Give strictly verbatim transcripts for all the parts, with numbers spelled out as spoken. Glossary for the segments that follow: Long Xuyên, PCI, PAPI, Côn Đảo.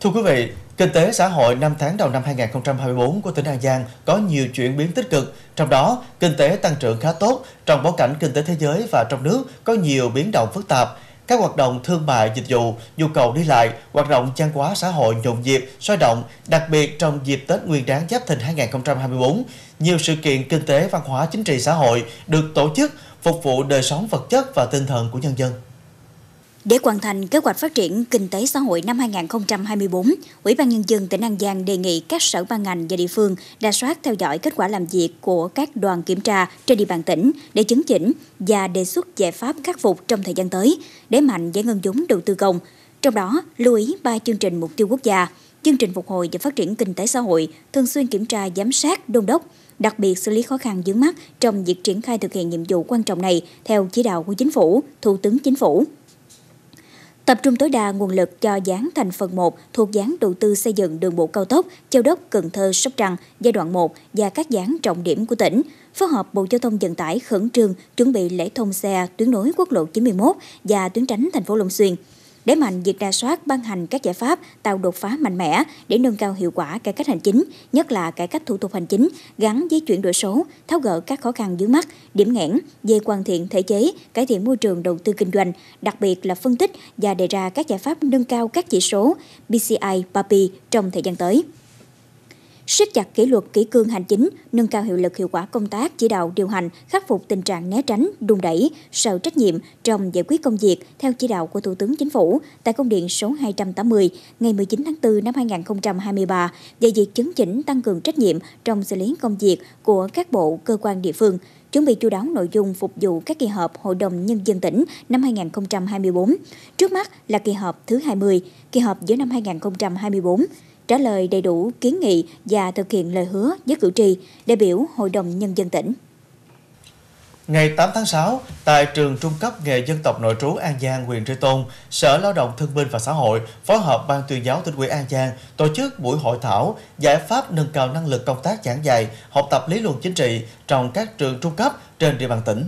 Thưa quý vị, kinh tế xã hội năm tháng đầu năm hai nghìn không trăm hai mươi tư của tỉnh An Giang có nhiều chuyển biến tích cực, trong đó kinh tế tăng trưởng khá tốt trong bối cảnh kinh tế thế giới và trong nước có nhiều biến động phức tạp. Các hoạt động thương mại, dịch vụ, nhu cầu đi lại, hoạt động văn hóa xã hội nhộn nhịp, sôi động, đặc biệt trong dịp Tết Nguyên đán Giáp Thìn hai nghìn không trăm hai mươi tư, nhiều sự kiện kinh tế, văn hóa, chính trị, xã hội được tổ chức phục vụ đời sống vật chất và tinh thần của nhân dân. Để hoàn thành kế hoạch phát triển kinh tế xã hội năm hai nghìn không trăm hai mươi tư, Ủy ban Nhân dân tỉnh An Giang đề nghị các sở ban ngành và địa phương rà soát theo dõi kết quả làm việc của các đoàn kiểm tra trên địa bàn tỉnh để chấn chỉnh và đề xuất giải pháp khắc phục trong thời gian tới, đẩy mạnh giải ngân vốn đầu tư công. Trong đó, lưu ý ba chương trình mục tiêu quốc gia, chương trình phục hồi và phát triển kinh tế xã hội, thường xuyên kiểm tra, giám sát, đôn đốc, đặc biệt xử lý khó khăn vướng mắc trong việc triển khai thực hiện nhiệm vụ quan trọng này theo chỉ đạo của Chính phủ, Thủ tướng Chính phủ. Tập trung tối đa nguồn lực cho dự án thành phần một thuộc dự án đầu tư xây dựng đường bộ cao tốc Châu Đốc - Cần Thơ - Sóc Trăng giai đoạn một và các dự án trọng điểm của tỉnh, phối hợp Bộ Giao thông Vận tải khẩn trương chuẩn bị lễ thông xe tuyến nối quốc lộ chín mươi mốt và tuyến tránh thành phố Long Xuyên. Đẩy mạnh việc rà soát, ban hành các giải pháp tạo đột phá mạnh mẽ để nâng cao hiệu quả cải cách hành chính, nhất là cải cách thủ tục hành chính gắn với chuyển đổi số, tháo gỡ các khó khăn vướng mắc, điểm nghẽn về hoàn thiện thể chế, cải thiện môi trường đầu tư kinh doanh, đặc biệt là phân tích và đề ra các giải pháp nâng cao các chỉ số pê xê i, papi trong thời gian tới. Siết chặt kỷ luật kỷ cương hành chính, nâng cao hiệu lực hiệu quả công tác chỉ đạo điều hành, khắc phục tình trạng né tránh, đùn đẩy, sợ trách nhiệm trong giải quyết công việc theo chỉ đạo của Thủ tướng Chính phủ tại công điện số hai trăm tám mươi ngày mười chín tháng tư năm hai nghìn không trăm hai mươi ba về việc chấn chỉnh tăng cường trách nhiệm trong xử lý công việc của các bộ, cơ quan địa phương, chuẩn bị chu đáo nội dung phục vụ các kỳ họp Hội đồng Nhân dân tỉnh năm hai nghìn không trăm hai mươi tư, trước mắt là kỳ họp thứ hai mươi, kỳ họp giữa năm hai nghìn không trăm hai mươi tư. Trả lời đầy đủ kiến nghị và thực hiện lời hứa với cử tri, đại biểu Hội đồng Nhân dân tỉnh. Ngày tám tháng sáu, tại trường Trung cấp Nghề Dân tộc Nội trú An Giang, huyện Tri Tôn, Sở Lao động Thương binh và Xã hội phối hợp Ban tuyên giáo tỉnh ủy An Giang tổ chức buổi hội thảo giải pháp nâng cao năng lực công tác giảng dạy, học tập lý luận chính trị trong các trường trung cấp trên địa bàn tỉnh.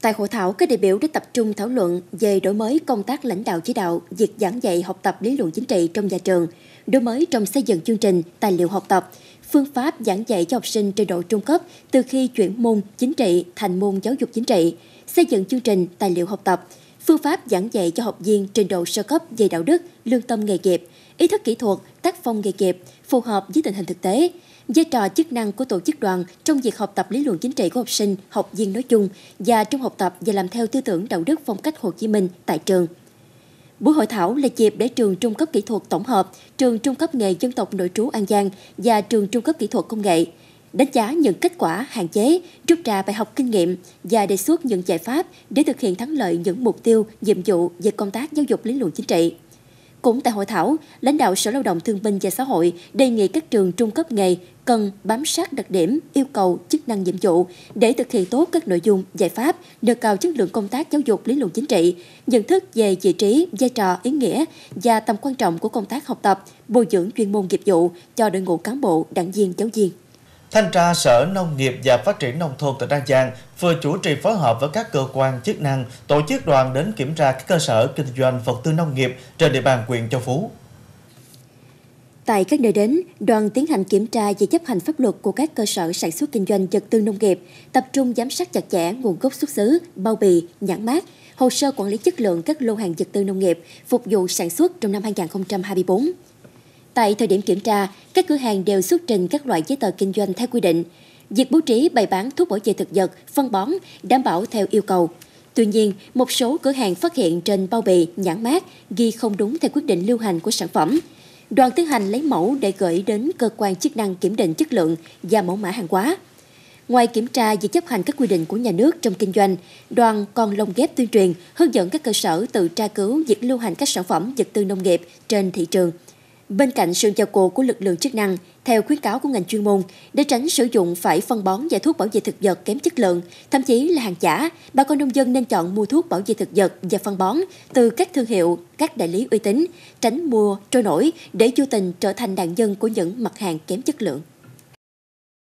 Tại hội thảo, các đại biểu đã tập trung thảo luận về đổi mới công tác lãnh đạo chỉ đạo, việc giảng dạy học tập lý luận chính trị trong nhà trường, đổi mới trong xây dựng chương trình, tài liệu học tập, phương pháp giảng dạy cho học sinh trình độ trung cấp từ khi chuyển môn chính trị thành môn giáo dục chính trị, xây dựng chương trình, tài liệu học tập, phương pháp giảng dạy cho học viên trình độ sơ cấp về đạo đức, lương tâm nghề nghiệp, ý thức kỹ thuật, tác phong nghề nghiệp, phù hợp với tình hình thực tế, vai trò chức năng của tổ chức đoàn trong việc học tập lý luận chính trị của học sinh, học viên nói chung và trong học tập và làm theo tư tưởng đạo đức phong cách Hồ Chí Minh tại trường. Buổi hội thảo là dịp để trường Trung cấp Kỹ thuật Tổng hợp, trường Trung cấp Nghề Dân tộc Nội trú An Giang và trường Trung cấp Kỹ thuật Công nghệ đánh giá những kết quả, hạn chế, rút ra bài học kinh nghiệm và đề xuất những giải pháp để thực hiện thắng lợi những mục tiêu, nhiệm vụ về công tác giáo dục lý luận chính trị. Cũng tại hội thảo, lãnh đạo Sở Lao động Thương binh và Xã hội đề nghị các trường trung cấp nghề cần bám sát đặc điểm, yêu cầu, chức năng nhiệm vụ để thực hiện tốt các nội dung, giải pháp, nâng cao chất lượng công tác giáo dục lý luận chính trị, nhận thức về vị trí, vai trò, ý nghĩa và tầm quan trọng của công tác học tập, bồi dưỡng chuyên môn nghiệp vụ cho đội ngũ cán bộ, đảng viên, giáo viên. Thanh tra Sở Nông nghiệp và Phát triển Nông thôn tỉnh An Giang vừa chủ trì phối hợp với các cơ quan chức năng tổ chức đoàn đến kiểm tra các cơ sở kinh doanh vật tư nông nghiệp trên địa bàn huyện Châu Phú. Tại các nơi đến, đoàn tiến hành kiểm tra về chấp hành pháp luật của các cơ sở sản xuất kinh doanh vật tư nông nghiệp, tập trung giám sát chặt chẽ nguồn gốc xuất xứ, bao bì, nhãn mác, hồ sơ quản lý chất lượng các lô hàng vật tư nông nghiệp phục vụ sản xuất trong năm hai nghìn không trăm hai mươi tư. Tại thời điểm kiểm tra, các cửa hàng đều xuất trình các loại giấy tờ kinh doanh theo quy định. Việc bố trí bày bán thuốc bảo vệ thực vật, phân bón đảm bảo theo yêu cầu. Tuy nhiên, một số cửa hàng phát hiện trên bao bì, nhãn mác ghi không đúng theo quyết định lưu hành của sản phẩm. Đoàn tiến hành lấy mẫu để gửi đến cơ quan chức năng kiểm định chất lượng và mẫu mã hàng hóa. Ngoài kiểm tra việc chấp hành các quy định của nhà nước trong kinh doanh, đoàn còn lồng ghép tuyên truyền, hướng dẫn các cơ sở tự tra cứu việc lưu hành các sản phẩm vật tư nông nghiệp trên thị trường. Bên cạnh sự vào cuộc của lực lượng chức năng, theo khuyến cáo của ngành chuyên môn, để tránh sử dụng phải phân bón và thuốc bảo vệ thực vật kém chất lượng, thậm chí là hàng giả, bà con nông dân nên chọn mua thuốc bảo vệ thực vật và phân bón từ các thương hiệu, các đại lý uy tín, tránh mua trôi nổi để vô tình trở thành nạn nhân của những mặt hàng kém chất lượng.